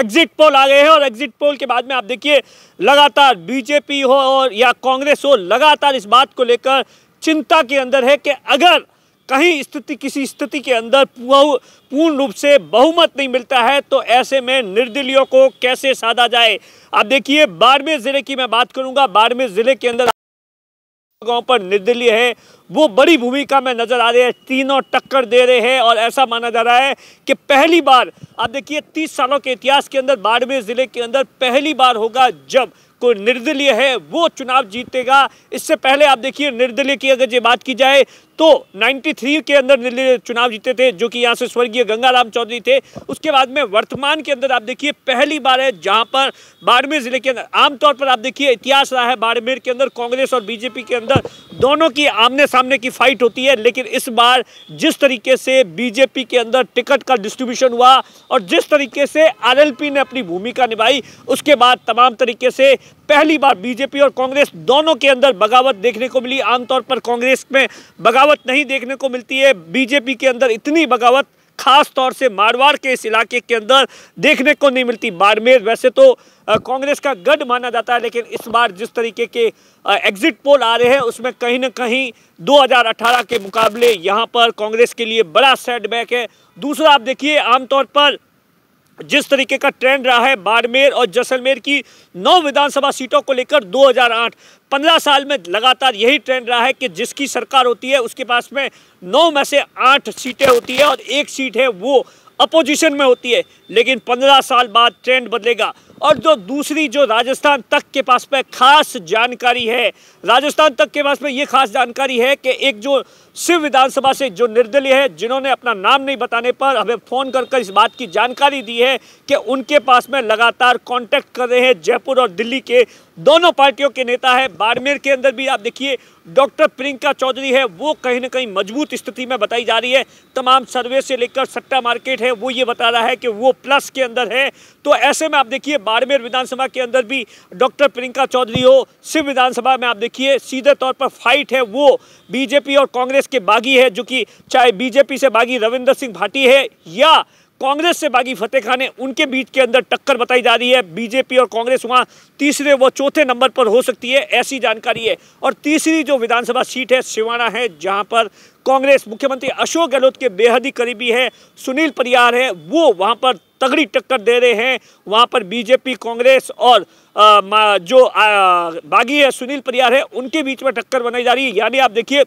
Exit poll आ गए हैं और एग्जिट पोल के बाद में आप देखिए लगातार बीजेपी हो और या कांग्रेस हो, लगातार इस बात को लेकर चिंता के अंदर है कि अगर कहीं स्थिति किसी स्थिति के अंदर पूर्ण रूप से बहुमत नहीं मिलता है तो ऐसे में निर्दलीयों को कैसे साधा जाए। आप देखिए बाड़मेर जिले की मैं बात करूंगा, बाड़मेर जिले के अंदर गांव पर निर्दलीय है वो बड़ी भूमिका में नजर आ रहे हैं, तीनों टक्कर दे रहे हैं और ऐसा माना जा रहा है कि पहली बार आप देखिए 30 सालों के इतिहास के अंदर बाड़मेर जिले के अंदर पहली बार होगा जब कोई निर्दलीय है वो चुनाव जीतेगा। इससे पहले आप देखिए निर्दलीय की अगर ये बात की जाए तो 93 के अंदर निर्दलीय चुनाव जीते थे जो कि यहाँ से स्वर्गीय गंगा राम चौधरी थे। उसके बाद में वर्तमान के अंदर आप देखिए पहली बार है जहाँ पर बाड़मेर जिले के अंदर आमतौर पर आप देखिए इतिहास रहा है बाड़मेर के अंदर कांग्रेस और बीजेपी के अंदर दोनों की आमने सामने की फाइट होती है, लेकिन इस बार जिस तरीके से बीजेपी के अंदर टिकट का डिस्ट्रीब्यूशन हुआ और जिस तरीके से आरएलपी ने अपनी भूमिका निभाई उसके बाद तमाम तरीके से पहली बार बीजेपी और कांग्रेस दोनों के अंदर बगावत देखने को मिली। आमतौर पर कांग्रेस में बगावत नहीं देखने को मिलती है, बीजेपी के अंदर इतनी बगावत खास तौर से मारवाड़ के इस इलाके के अंदर देखने को नहीं मिलती। बाड़मेर वैसे तो कांग्रेस का गढ़ माना जाता है, लेकिन इस बार जिस तरीके के एग्जिट पोल आ रहे हैं उसमें कहीं ना कहीं 2018 के मुकाबले यहाँ पर कांग्रेस के लिए बड़ा सेटबैक है। दूसरा आप देखिए आमतौर पर जिस तरीके का ट्रेंड रहा है बाड़मेर और जैसलमेर की 9 विधानसभा सीटों को लेकर 2008-15 साल में लगातार यही ट्रेंड रहा है कि जिसकी सरकार होती है उसके पास में 9 में से 8 सीटें होती है और 1 सीट है वो अपोजिशन में होती है, लेकिन 15 साल बाद ट्रेंड बदलेगा। और जो दूसरी जो राजस्थान तक के पास में खास जानकारी है, राजस्थान तक के पास में ये खास जानकारी है कि एक जो शिव विधानसभा से जो निर्दलीय है जिन्होंने अपना नाम नहीं बताने पर हमें फ़ोन कर इस बात की जानकारी दी है कि उनके पास में लगातार कांटेक्ट कर रहे हैं जयपुर और दिल्ली के दोनों पार्टियों के नेता है। बाड़मेर के अंदर भी आप देखिए डॉक्टर प्रियंका चौधरी है वो कहीं ना कहीं मजबूत स्थिति में बताई जा रही है, तमाम सर्वे से लेकर सट्टा मार्केट है वो ये बता रहा है कि वो प्लस के अंदर है। तो ऐसे में आप देखिए बाड़मेर विधानसभा के अंदर भी डॉक्टर प्रियंका चौधरी हो, शिव विधानसभा में आप देखिए सीधे तौर पर फाइट है वो बीजेपी और कांग्रेस के बागी है, जो कि चाहे बीजेपी से बागी रविंद्र सिंह भाटी है या कांग्रेस से बागी फतेह खान है, उनके बीच के अंदर टक्कर बताई जा रही है। बीजेपी और कांग्रेस वहाँ तीसरे व चौथे नंबर पर हो सकती है ऐसी जानकारी है। और तीसरी जो विधानसभा सीट है सिवाना है जहाँ पर कांग्रेस मुख्यमंत्री अशोक गहलोत के बेहद ही करीबी है, सुनील परिहार है वो वहाँ पर तगड़ी टक्कर दे रहे हैं। वहाँ पर बीजेपी कांग्रेस और जो बागी है सुनील परिहार है उनके बीच में टक्कर बनाई जा रही है। यानी आप देखिए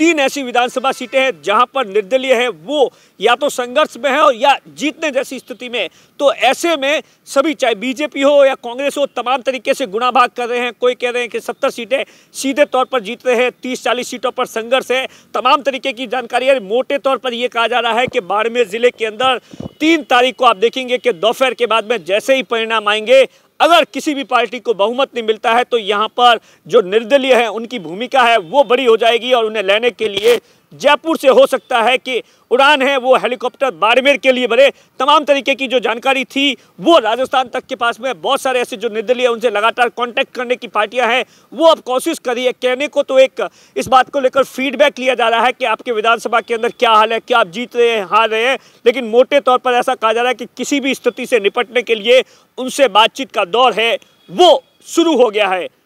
3 ऐसी विधानसभा सीटें हैं जहां पर निर्दलीय है वो या तो संघर्ष में है और या जीतने जैसी स्थिति में। तो ऐसे में सभी चाहे बीजेपी हो या कांग्रेस हो तमाम तरीके से गुणा भाग कर रहे हैं, कोई कह रहे हैं कि 70 सीटें सीधे तौर पर जीत रहे हैं, 30-40 सीटों पर संघर्ष है, तमाम तरीके की जानकारी है। मोटे तौर पर यह कहा जा रहा है कि बाड़मेर जिले के अंदर 3 तारीख को आप देखेंगे कि दोपहर के बाद में जैसे ही परिणाम आएंगे अगर किसी भी पार्टी को बहुमत नहीं मिलता है तो यहाँ पर जो निर्दलीय है उनकी भूमिका है वो बड़ी हो जाएगी और उन्हें लेने के लिए जयपुर से हो सकता है कि उड़ान है वो हेलीकॉप्टर बाड़मेर के लिए भरे। तमाम तरीके की जो जानकारी थी वो राजस्थान तक के पास में बहुत सारे ऐसे जो निर्दलीय उनसे लगातार कांटेक्ट करने की पार्टियां हैं वो अब कोशिश कर रही है। कहने को तो एक इस बात को लेकर फीडबैक लिया जा रहा है कि आपके विधानसभा के अंदर क्या हाल है, क्या आप जीत रहे हैं, हार रहे हैं, लेकिन मोटे तौर पर ऐसा कहा जा रहा है कि किसी भी स्थिति से निपटने के लिए उनसे बातचीत का दौर है वो शुरू हो गया है।